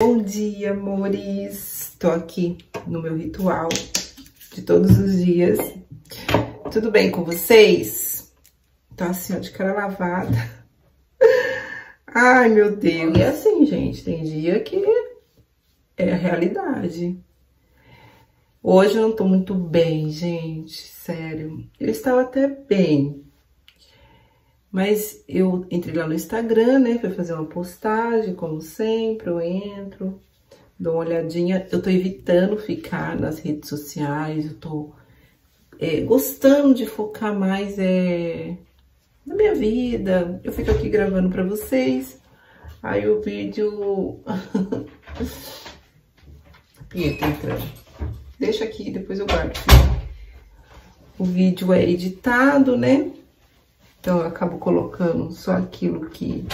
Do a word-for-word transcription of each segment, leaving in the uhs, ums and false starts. Bom dia, amores! Tô aqui no meu ritual de todos os dias. Tudo bem com vocês? Tô assim, ó, de cara lavada. Ai, meu Deus! E assim, gente, tem dia que é a realidade. Hoje eu não tô muito bem, gente, sério. Eu estava até bem. Mas eu entrei lá no Instagram, né, pra fazer uma postagem, como sempre, eu entro, dou uma olhadinha. Eu tô evitando ficar nas redes sociais, eu tô é, gostando de focar mais é, na minha vida. Eu fico aqui gravando pra vocês, aí o vídeo... Pietra entrando. Deixa aqui, depois eu guardo. O vídeo é editado, né? Então, eu acabo colocando só aquilo que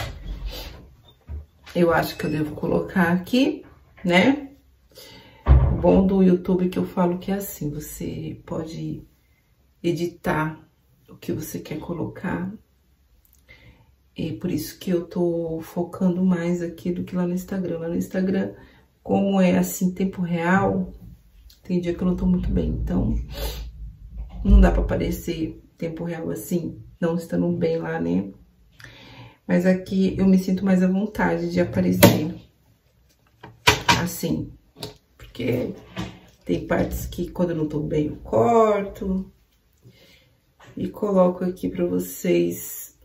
eu acho que eu devo colocar aqui, né? O bom do YouTube é que eu falo que é assim, você pode editar o que você quer colocar. E por isso que eu tô focando mais aqui do que lá no Instagram. Lá no Instagram, como é assim, tempo real, tem dia que eu não tô muito bem, então não dá pra aparecer tempo real assim, não estando bem lá, né? Mas aqui eu me sinto mais à vontade de aparecer assim, porque tem partes que quando eu não tô bem eu corto e coloco aqui pra vocês,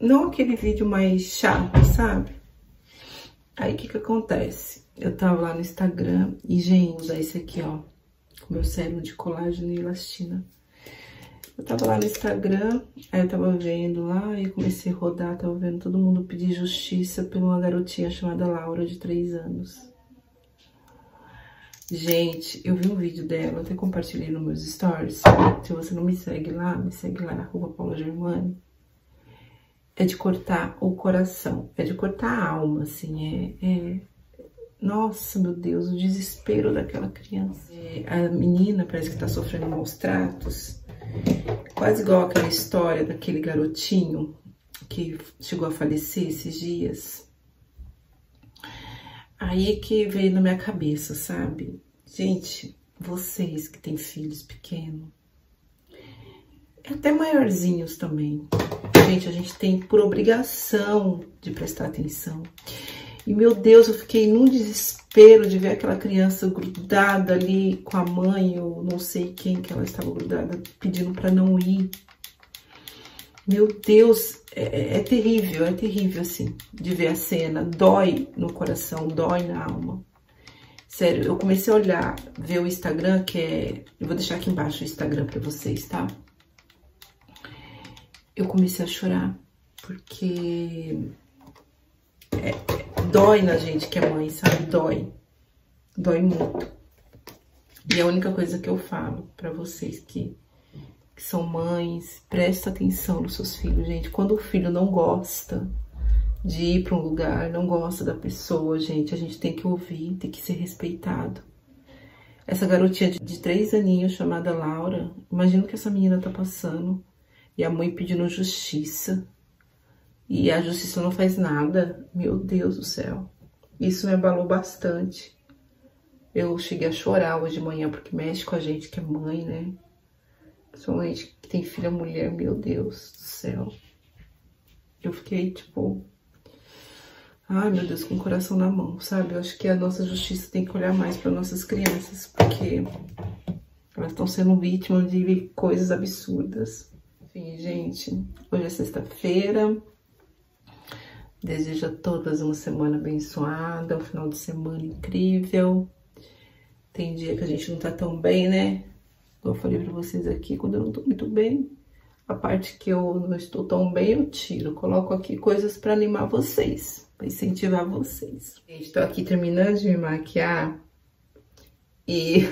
não aquele vídeo mais chato, sabe? Aí o que que acontece? Eu tava lá no Instagram e, gente, usar esse aqui, ó, com meu sérum de colágeno e elastina. Eu tava lá no Instagram, aí eu tava vendo lá e comecei a rodar, tava vendo todo mundo pedir justiça por uma garotinha chamada Laura, de três anos. Gente, eu vi um vídeo dela, até compartilhei nos meus stories. Se você não me segue lá, me segue lá, arroba Paula Germani. É de cortar o coração, é de cortar a alma, assim, é... é... Nossa, meu Deus, o desespero daquela criança. A menina parece que tá sofrendo maus tratos. Quase igual aquela história daquele garotinho que chegou a falecer esses dias. Aí que veio na minha cabeça, sabe? Gente, vocês que têm filhos pequenos, até maiorzinhos também. Gente, a gente tem por obrigação de prestar atenção. E, meu Deus, eu fiquei num desespero de ver aquela criança grudada ali com a mãe, ou não sei quem que ela estava grudada, pedindo para não ir. Meu Deus, é, é terrível, é terrível, assim, de ver a cena. Dói no coração, dói na alma. Sério, eu comecei a olhar, ver o Instagram, que é... Eu vou deixar aqui embaixo o Instagram para vocês, tá? Eu comecei a chorar, porque... É... Dói na gente que é mãe, sabe? Dói. Dói muito. E a única coisa que eu falo pra vocês que, que são mães, presta atenção nos seus filhos, gente. Quando o filho não gosta de ir pra um lugar, não gosta da pessoa, gente, a gente tem que ouvir, tem que ser respeitado. Essa garotinha de, de três aninhos chamada Laura, imagina o que essa menina tá passando. E a mãe pedindo justiça. E a justiça não faz nada. Meu Deus do céu. Isso me abalou bastante. Eu cheguei a chorar hoje de manhã, porque mexe com a gente que é mãe, né? Principalmente que tem filha mulher, meu Deus do céu. Eu fiquei, tipo... Ai, meu Deus, com o coração na mão, sabe? Eu acho que a nossa justiça tem que olhar mais para nossas crianças, porque elas estão sendo vítimas de coisas absurdas. Enfim, gente, hoje é sexta-feira. Desejo a todas uma semana abençoada, um final de semana incrível. Tem dia que a gente não tá tão bem, né? Eu falei pra vocês aqui, quando eu não tô muito bem, a parte que eu não estou tão bem, eu tiro. Eu coloco aqui coisas pra animar vocês, pra incentivar vocês. Gente, tô aqui terminando de me maquiar e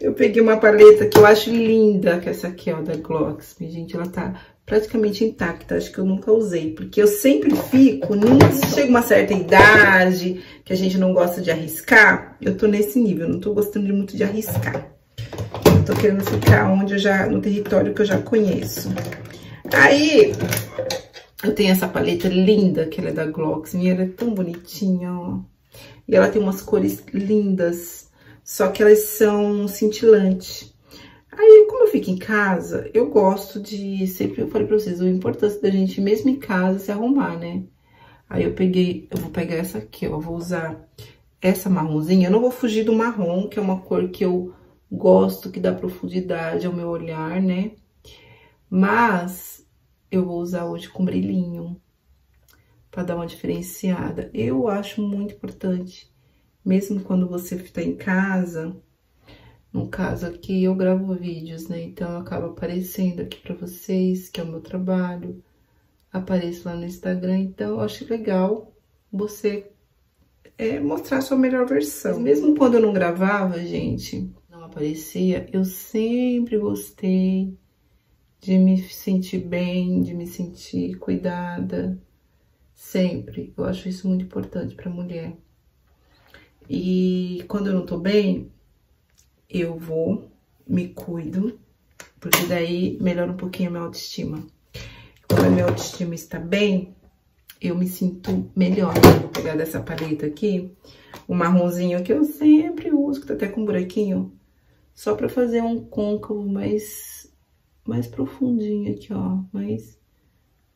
eu peguei uma paleta que eu acho linda, que é essa aqui, ó, da Glocks. Gente, ela tá... praticamente intacta, acho que eu nunca usei, porque eu sempre fico, chega uma certa idade, que a gente não gosta de arriscar, eu tô nesse nível, não tô gostando muito de arriscar. Eu tô querendo ficar onde eu já, no território que eu já conheço. Aí, eu tenho essa paleta linda, que ela é da Glox, e ela é tão bonitinha, ó. E ela tem umas cores lindas, só que elas são cintilantes. Aí, como eu fico em casa, eu gosto de... Sempre eu falei pra vocês, a importância da gente, mesmo em casa, se arrumar, né? Aí eu peguei... Eu vou pegar essa aqui, ó. Vou usar essa marronzinha. Eu não vou fugir do marrom, que é uma cor que eu gosto, que dá profundidade ao meu olhar, né? Mas eu vou usar hoje com brilhinho, pra dar uma diferenciada. Eu acho muito importante, mesmo quando você tá em casa... No caso aqui, eu gravo vídeos, né? Então, eu acabo aparecendo aqui pra vocês, que é o meu trabalho. Apareço lá no Instagram. Então, eu acho legal você é, mostrar a sua melhor versão. Mas mesmo quando eu não gravava, gente, não aparecia, eu sempre gostei de me sentir bem, de me sentir cuidada. Sempre. Eu acho isso muito importante pra mulher. E quando eu não tô bem... Eu vou, me cuido, porque daí melhora um pouquinho a minha autoestima. Quando a minha autoestima está bem, eu me sinto melhor. Eu vou pegar dessa paleta aqui, o marronzinho que eu sempre uso, que tá até com um buraquinho, só pra fazer um côncavo mais, mais profundinho aqui, ó. Mais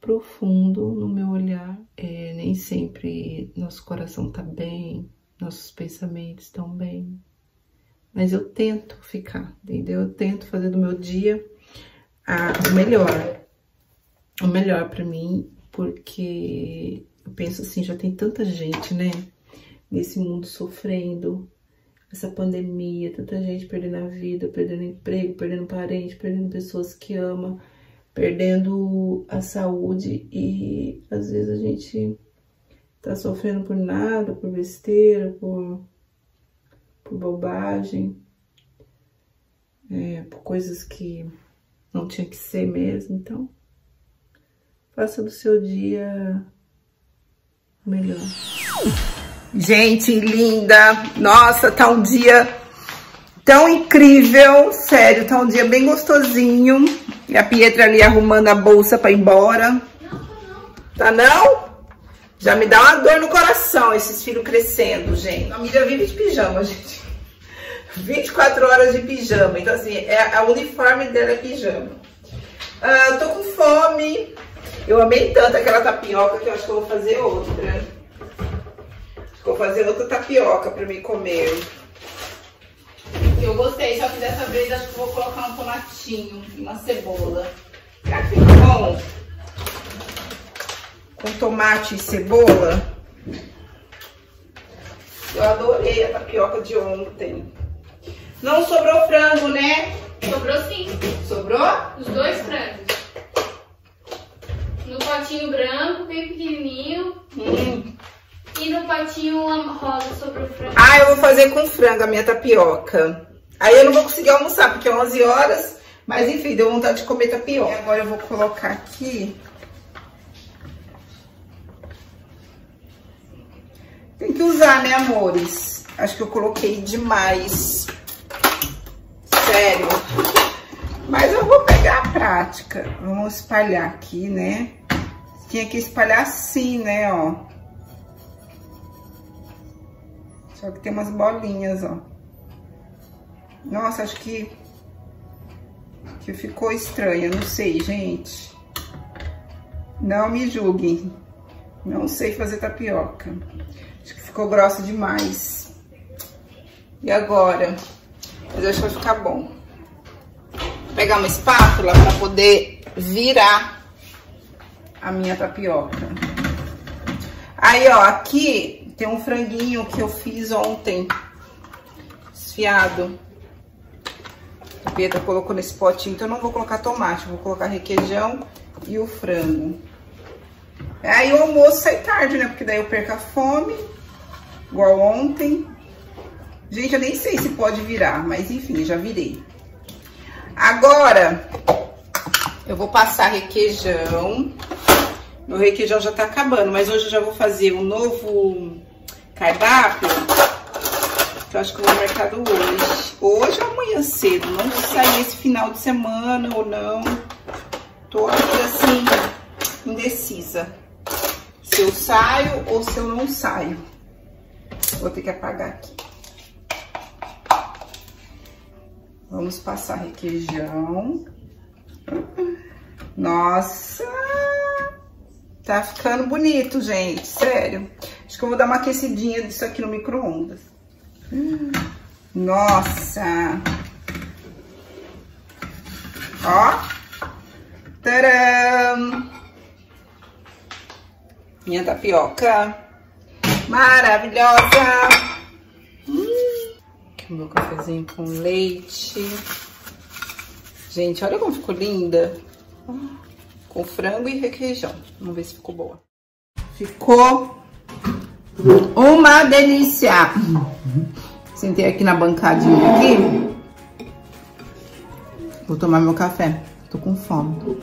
profundo no meu olhar. É, nem sempre nosso coração tá bem, nossos pensamentos estão bem. Mas eu tento ficar, entendeu? Eu tento fazer do meu dia a, o melhor. O melhor pra mim, porque eu penso assim, já tem tanta gente, né? Nesse mundo sofrendo, essa pandemia, tanta gente perdendo a vida, perdendo emprego, perdendo parente, perdendo pessoas que ama, perdendo a saúde. E às vezes a gente tá sofrendo por nada, por besteira, por... por bobagem, é, por coisas que não tinha que ser mesmo. Então, faça do seu dia melhor. Gente linda, nossa, tá um dia tão incrível, sério, tá um dia bem gostosinho. E a Pietra ali arrumando a bolsa pra ir embora. Não, não. Tá não? Já me dá uma dor no coração, esses filhos crescendo, gente. A família vive de pijama, gente. vinte e quatro horas de pijama. Então, assim, é, o uniforme dela é pijama. Ah, tô com fome. Eu amei tanto aquela tapioca que eu acho que eu vou fazer outra. Acho que eu vou fazer outra tapioca pra mim comer. Eu gostei, só que dessa vez acho que eu vou colocar um tomatinho e uma cebola. Será que fica bom? Com tomate e cebola. Eu adorei a tapioca de ontem. Não sobrou frango, né? Sobrou sim. Sobrou? Os dois frangos. No potinho branco, bem pequenininho. Hum. E no potinho rosa sobrou frango. Ah, eu vou fazer com frango a minha tapioca. Aí eu não vou conseguir almoçar, porque é onze horas. Mas enfim, deu vontade de comer tapioca. E agora eu vou colocar aqui... Tem que usar, né, amores? Acho que eu coloquei demais. Sério. Mas eu vou pegar a prática. Vamos espalhar aqui, né? Tinha que espalhar assim, né, ó. Só que tem umas bolinhas, ó. Nossa, acho que... Que ficou estranha, não sei, gente. Não me julguem. Não sei fazer tapioca. Acho que ficou grossa demais. E agora? Mas eu acho que vai ficar bom. Vou pegar uma espátula para poder virar a minha tapioca. Aí, ó, aqui tem um franguinho que eu fiz ontem. Desfiado. A Pietra colocou nesse potinho, então eu não vou colocar tomate. Vou colocar requeijão e o frango. Aí o almoço sai tarde, né? Porque daí eu perco a fome. Igual ontem. Gente, eu nem sei se pode virar, mas enfim, já virei. Agora, eu vou passar requeijão. Meu requeijão já tá acabando, mas hoje eu já vou fazer um novo cardápio. Que eu acho que eu vou ao mercado hoje. Hoje ou amanhã cedo. Não sai esse final de semana ou não. Tô aqui assim, indecisa. Se eu saio ou se eu não saio. Vou ter que apagar aqui. Vamos passar requeijão. Nossa! Tá ficando bonito, gente. Sério. Acho que eu vou dar uma aquecidinha disso aqui no micro-ondas. Hum. Nossa! Ó! Tcharam! Minha tapioca. Maravilhosa! Hum. Aqui o meu cafezinho com leite. Gente, olha como ficou linda. Com frango e requeijão. Vamos ver se ficou boa. Ficou uma delícia. Sentei aqui na bancadinha aqui. Vou tomar meu café. Tô com fome.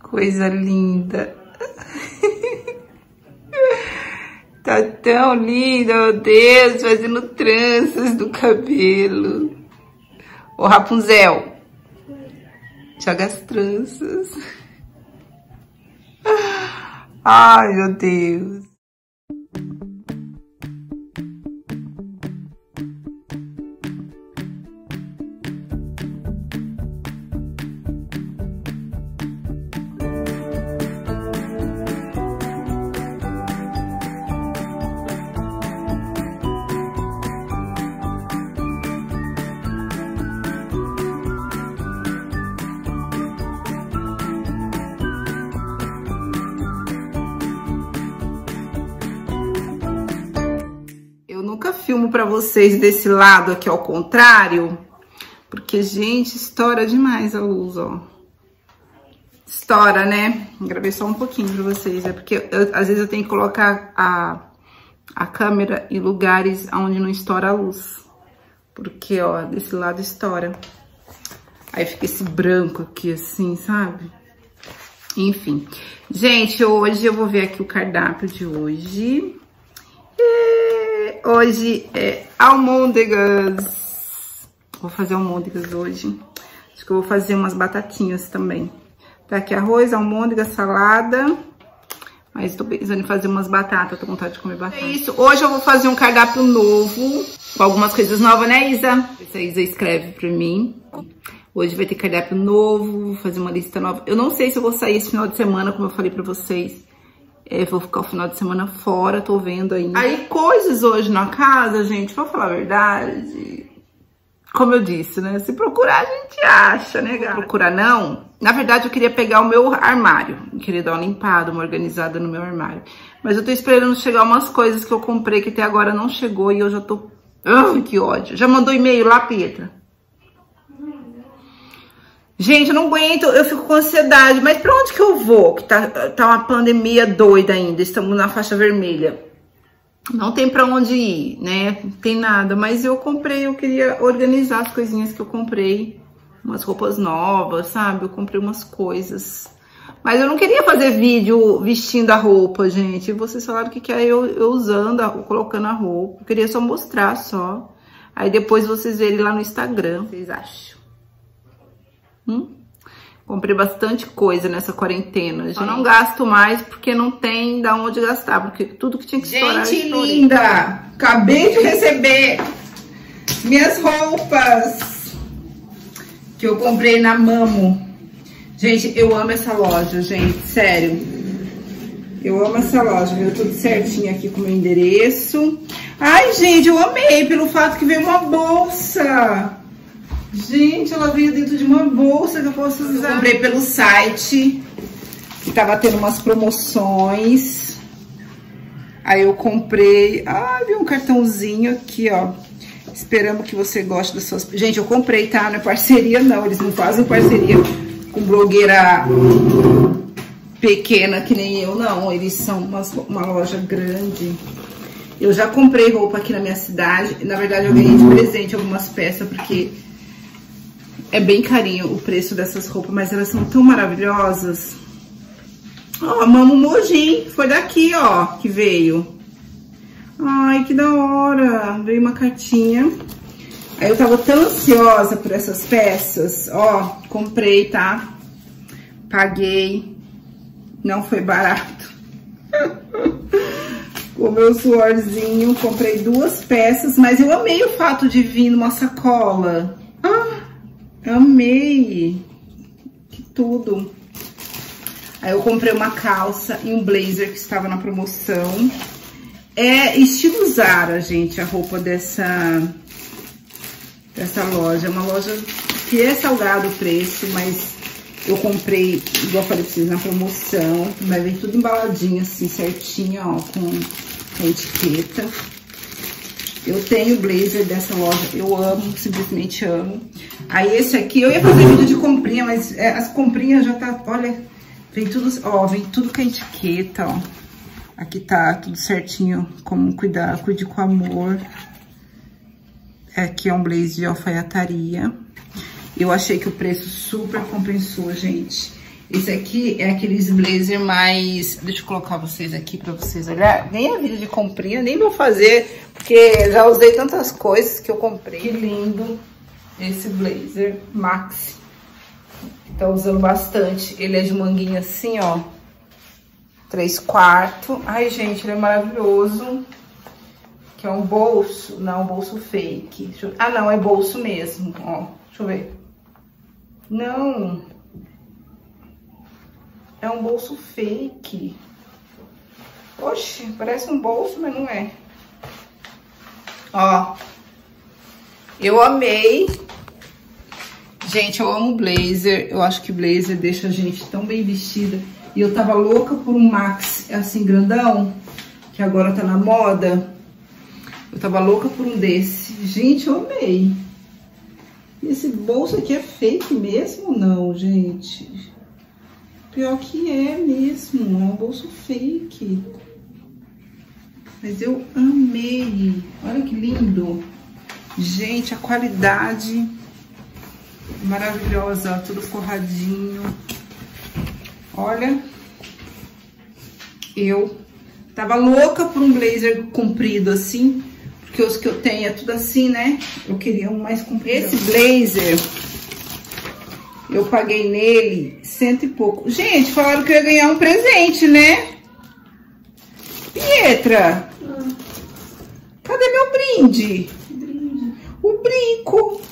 Coisa linda. Tá tão linda, meu Deus. Fazendo tranças do cabelo. Ô, Rapunzel. Joga as tranças. Ai, meu Deus. Filmo pra vocês desse lado aqui ao contrário, porque, gente, estoura demais a luz, ó. Estoura, né? Gravei só um pouquinho pra vocês, é porque eu, às vezes eu tenho que colocar a, a câmera em lugares onde não estoura a luz, porque, ó, desse lado estoura. Aí fica esse branco aqui, assim, sabe? Enfim. Gente, hoje eu vou ver aqui o cardápio de hoje. Hoje é almôndegas. Vou fazer almôndegas hoje. Acho que eu vou fazer umas batatinhas também. Tá aqui arroz, almôndegas, salada. Mas tô pensando em fazer umas batatas. Tô com vontade de comer batata. É isso. Hoje eu vou fazer um cardápio novo. Com algumas coisas novas, né, Isa? Essa Isa escreve pra mim. Hoje vai ter cardápio novo. Vou fazer uma lista nova. Eu não sei se eu vou sair esse final de semana, como eu falei pra vocês. É, vou ficar o final de semana fora, tô vendo ainda. Aí, coisas hoje na casa, gente, vou falar a verdade. Como eu disse, né? Se procurar, a gente acha, né, galera? Procurar não. Na verdade, eu queria pegar o meu armário. Eu queria dar uma limpada, uma organizada no meu armário. Mas eu tô esperando chegar umas coisas que eu comprei que até agora não chegou e eu já tô... Ai, que ódio. Já mandou e-mail lá, Pietra? Gente, eu não aguento, eu fico com ansiedade. Mas pra onde que eu vou? Que tá, tá uma pandemia doida ainda. Estamos na faixa vermelha. Não tem pra onde ir, né? Não tem nada. Mas eu comprei, eu queria organizar as coisinhas que eu comprei. Umas roupas novas, sabe? Eu comprei umas coisas. Mas eu não queria fazer vídeo vestindo a roupa, gente. Vocês falaram que quer eu, eu usando, a, colocando a roupa. Eu queria só mostrar, só. Aí depois vocês verem lá no Instagram. Vocês acham? Hum? Comprei bastante coisa nessa quarentena, gente. Eu não gasto mais porque não tem da onde gastar, porque tudo que tinha que estourar. Gente linda, acabei de receber minhas roupas que eu comprei na Mamo. Gente, eu amo essa loja, gente, sério. Eu amo essa loja, veio tudo certinho aqui com o meu endereço. Ai, gente, eu amei pelo fato que veio uma bolsa. Gente, ela veio dentro de uma bolsa que eu posso usar. Eu comprei pelo site, que tava tendo umas promoções. Aí eu comprei... Ah, vi um cartãozinho aqui, ó. Esperamos que você goste das suas... Gente, eu comprei, tá? Não é parceria, não. Eles não fazem parceria com blogueira pequena que nem eu, não. Eles são uma, uma loja grande. Eu já comprei roupa aqui na minha cidade. Na verdade, eu ganhei de presente algumas peças, porque... É bem carinho o preço dessas roupas, mas elas são tão maravilhosas. Ó, Mamãe Mogi, foi daqui, ó, que veio. Ai, que da hora. Veio uma cartinha. Aí eu tava tão ansiosa por essas peças, ó, comprei, tá? Paguei. Não foi barato. o meu suorzinho. Comprei duas peças, mas eu amei o fato de vir numa sacola. Ah, amei. Que tudo. Aí eu comprei uma calça e um blazer que estava na promoção. É estilo Zara, gente, a roupa dessa, dessa loja. É uma loja que é salgado o preço, mas eu comprei, igual eu falei pra vocês, na promoção. Vai vir tudo embaladinho, assim, certinho, ó, com a etiqueta. Eu tenho o blazer dessa loja, eu amo, simplesmente amo. Aí esse aqui, eu ia fazer vídeo de comprinha, mas é, as comprinhas já tá, olha, vem tudo, ó, vem tudo com a etiqueta, ó. Aqui tá tudo certinho, como cuidar, cuide com amor. Aqui é um blazer de alfaiataria. Eu achei que o preço super compensou, gente. Esse aqui é aqueles blazer mais... Deixa eu colocar vocês aqui pra vocês olharem. Nem a vídeo de comprinha, nem vou fazer, porque já usei tantas coisas que eu comprei. Que lindo esse blazer maxi. Tá usando bastante. Ele é de manguinha assim, ó. três quartos. Ai, gente, ele é maravilhoso. Que é um bolso. Não, um bolso fake. Deixa eu... Ah, não, é bolso mesmo, ó. Deixa eu ver. Não. É um bolso fake. Oxe, parece um bolso, mas não é. Ó. Eu amei. Gente, eu amo blazer. Eu acho que blazer deixa a gente tão bem vestida. E eu tava louca por um maxi assim, grandão, que agora tá na moda. Eu tava louca por um desse. Gente, eu amei. Esse bolso aqui é fake mesmo ou não, gente? Pior que é mesmo, é um bolso fake. Mas eu amei. Olha que lindo. Gente, a qualidade maravilhosa, tudo forradinho. Olha, eu tava louca por um blazer comprido assim. Porque os que eu tenho é tudo assim, né? Eu queria um mais comprido. Esse blazer, eu paguei nele cento e pouco. Gente, falaram que eu ia ganhar um presente, né? Pietra, hum. Cadê meu brinde? brinde? O brinco.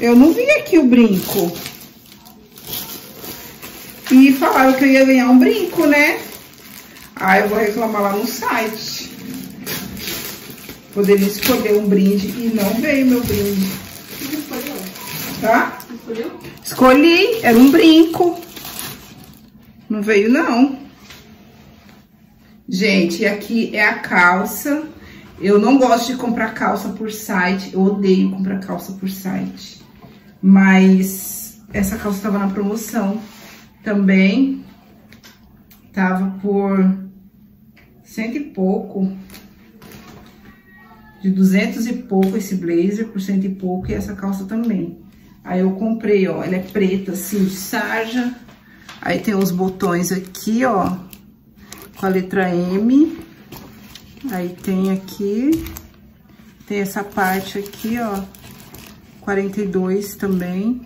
Eu não vi aqui o brinco. E falaram que eu ia ganhar um brinco, né? Ah, eu vou reclamar lá no site. Poderia escolher um brinde e não veio meu brinde. Você escolheu? Tá? Você escolheu? Escolhi, era um brinco. Não veio, não. Gente, aqui é a calça. Eu não gosto de comprar calça por site. Eu odeio comprar calça por site. Mas essa calça tava na promoção também. Tava por cento e pouco. De duzentos e pouco esse blazer, por cento e pouco, e essa calça também. Aí eu comprei, ó, ela é preta, assim, de sarja. Aí tem os botões aqui, ó, com a letra M. Aí tem aqui, tem essa parte aqui, ó, quarenta e dois também.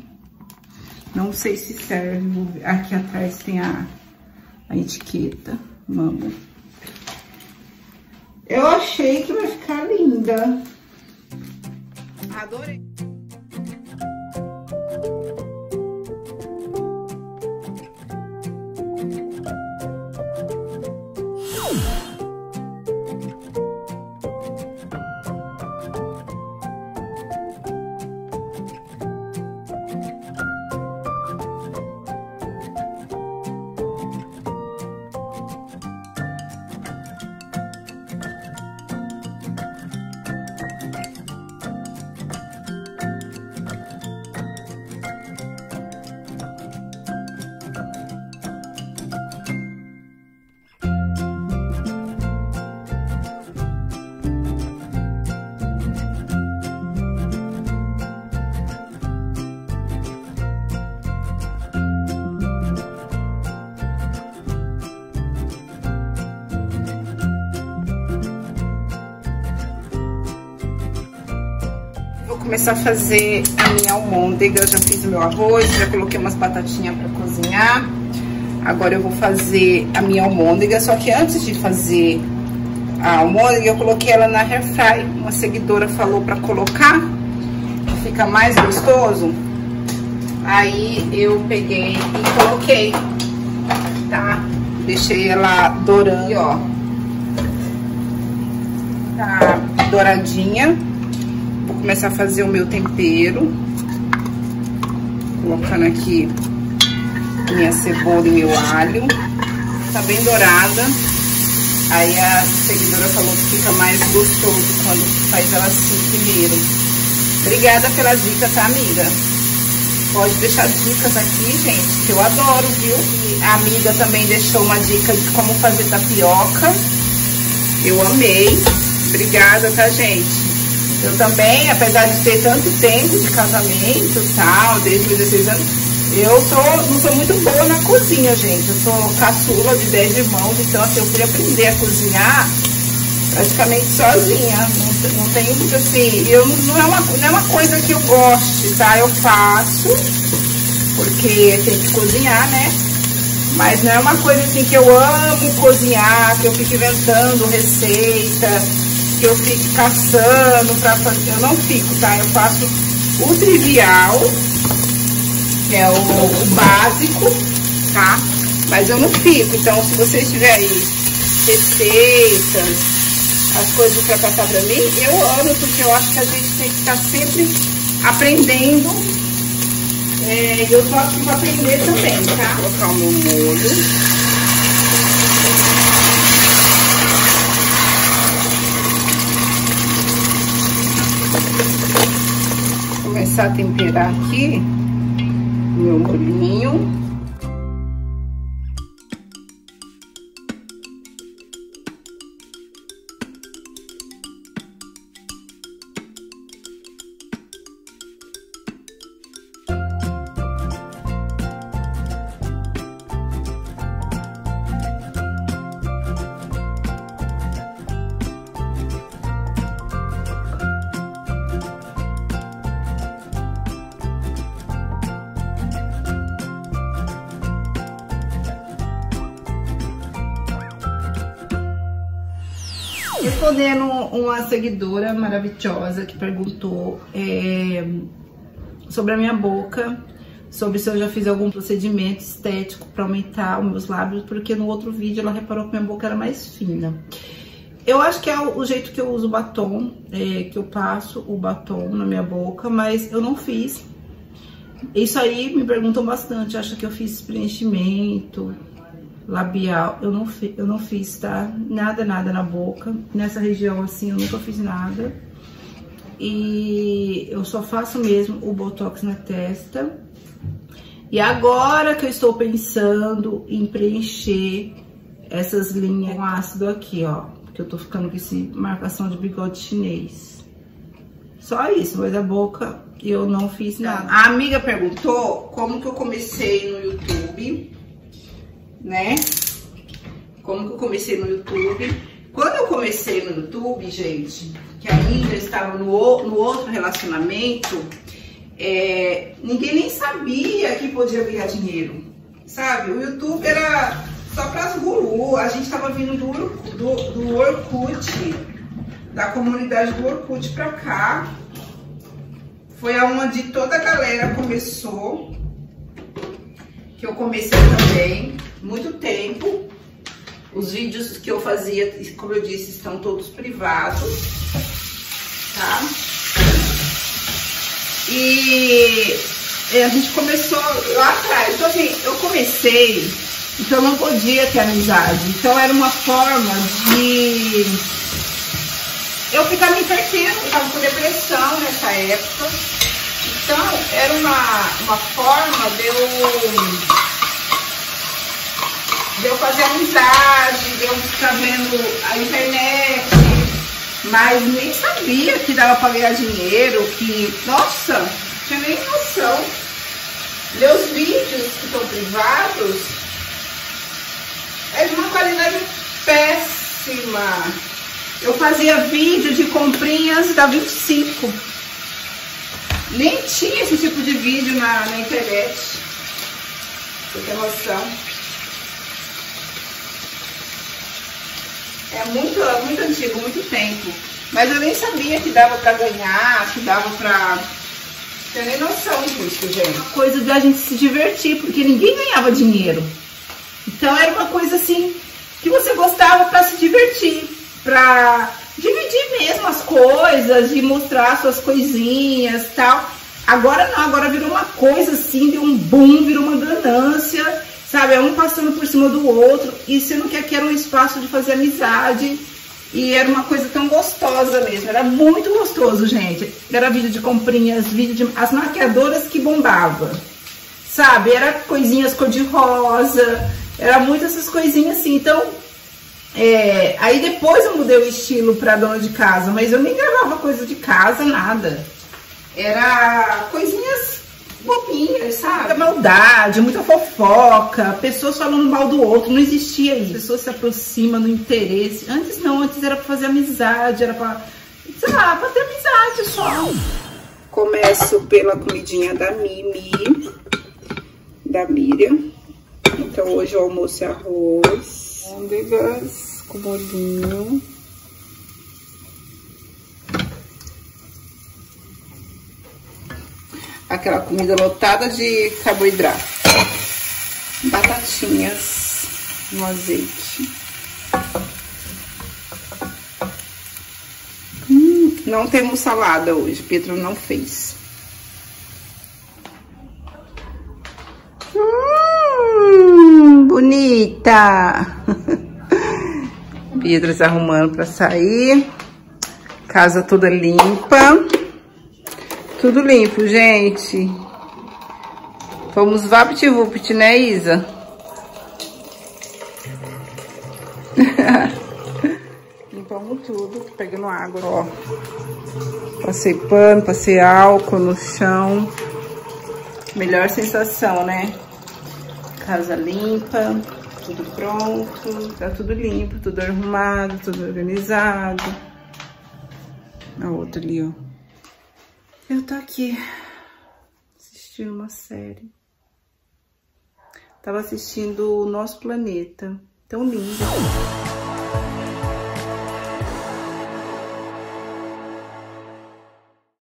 Não sei se serve, vou ver. Aqui atrás tem a, a etiqueta, Mamo. Eu achei que vai ficar linda. Adorei. Começar a fazer a minha almôndega. Eu já fiz o meu arroz, já coloquei umas batatinhas para cozinhar. Agora eu vou fazer a minha almôndega, só que antes de fazer a almôndega e eu coloquei ela na air fry. Uma seguidora falou pra colocar, fica mais gostoso. Aí eu peguei e coloquei, tá? Deixei ela dourando, ó. Tá douradinha. Vou começar a fazer o meu tempero. Colocando aqui minha cebola e meu alho. Tá bem dourada. Aí a seguidora falou que fica mais gostoso quando faz ela assim primeiro. Obrigada pela dica, tá, amiga? Pode deixar dicas aqui, gente, que eu adoro, viu? E a amiga também deixou uma dica de como fazer tapioca. Eu amei. Obrigada, tá, gente? Eu também, apesar de ter tanto tempo de casamento e tal, desde meus dezesseis anos, eu sou, não sou muito boa na cozinha, gente. Eu sou caçula de dez irmãos, então assim, eu fui aprender a cozinhar praticamente sozinha. Não, não tem muito assim, eu, não, é uma, não é uma coisa que eu goste, tá? Eu faço, porque tem que cozinhar, né? Mas não é uma coisa assim que eu amo cozinhar, que eu fico inventando receita, que eu fico caçando pra fazer. Eu não fico, tá? Eu faço o trivial, que é o, o básico, tá? Mas eu não fico. Então, se vocês tiverem aí receitas, as coisas pra passar pra mim, eu amo, porque eu acho que a gente tem que estar sempre aprendendo. É, eu tô aqui pra aprender também, tá? Vou colocar o meu molho. Começar a temperar aqui meu molhinho. Respondendo uma seguidora maravilhosa que perguntou é, sobre a minha boca, sobre se eu já fiz algum procedimento estético para aumentar os meus lábios, porque no outro vídeo ela reparou que minha boca era mais fina. Eu acho que é o jeito que eu uso o batom, é, que eu passo o batom na minha boca, mas eu não fiz. Isso aí me perguntam bastante, acha que eu fiz preenchimento labial. Eu não, fi, eu não fiz, tá? Nada, nada na boca. Nessa região, assim, eu nunca fiz nada. E eu só faço mesmo o Botox na testa. E agora que eu estou pensando em preencher essas linhas com ácido aqui, ó. Porque eu tô ficando com essa marcação de bigode chinês. Só isso, mas a boca eu não fiz nada. A amiga perguntou como que eu comecei no YouTube, né? Como que eu comecei no YouTube? Quando eu comecei no YouTube, gente, que ainda estava no, no outro relacionamento, é, ninguém nem sabia que podia virar dinheiro, sabe? O YouTube era só para as gurus. A gente estava vindo do, do, do Orkut, da comunidade do Orkut para cá. Foi aonde toda a galera começou, que eu comecei também. Muito tempo, os vídeos que eu fazia, como eu disse, estão todos privados, tá? E a gente começou lá atrás, então assim, eu comecei, então não podia ter amizade, então era uma forma de eu ficar me divertindo, eu estava com depressão nessa época, então era uma, uma forma de eu... de eu fazer amizade, de eu ficar vendo a internet, mas nem sabia que dava pra ganhar dinheiro, que, nossa, não tinha nem noção. Meus vídeos que estão privados é de uma qualidade péssima. Eu fazia vídeo de comprinhas da vinte e cinco. Nem tinha esse tipo de vídeo na, na internet. Você tem noção? É muito, muito antigo, muito tempo. Mas eu nem sabia que dava pra ganhar, que dava pra... Não tenho nem noção disso, gente. Uma coisa da gente se divertir, porque ninguém ganhava dinheiro. Então era uma coisa assim, que você gostava pra se divertir, pra dividir mesmo as coisas, de mostrar suas coisinhas e tal. Agora não, agora virou uma coisa assim, deu um boom, virou uma ganância, sabe? É um passando por cima do outro, e sendo que aqui era um espaço de fazer amizade, e era uma coisa tão gostosa mesmo, era muito gostoso, gente. Era vídeo de comprinhas, vídeo de... as maquiadoras que bombava, sabe? Era coisinhas cor-de-rosa, era muito essas coisinhas assim, então... É... Aí depois eu mudei o estilo pra dona de casa, mas eu nem gravava coisa de casa, nada. Era coisinhas bobinhas, sabe? Muita maldade, muita fofoca, pessoas falando mal do outro, não existia isso. As pessoas se aproximam no interesse. Antes não, antes era pra fazer amizade, era pra, sei lá, pra ter amizade só. Começo pela comidinha da Mimi, da Miriam. Então hoje o almoço é arroz, almôndegas com bolinho. Aquela comida lotada de carboidrato. Batatinhas no azeite. Hum, não temos salada hoje, Pietra não fez. Hum, bonita! Pietra se arrumando pra sair. Casa toda limpa. Tudo limpo, gente. Fomos vapt-vupt, né, Isa? Limpamos tudo, pegando água, ó. Passei pano, passei álcool no chão. Melhor sensação, né? Casa limpa, tudo pronto. Tá tudo limpo, tudo arrumado, tudo organizado. A outra ali, ó. Eu tô aqui assistindo uma série. Tava assistindo o Nosso Planeta. Tão lindo.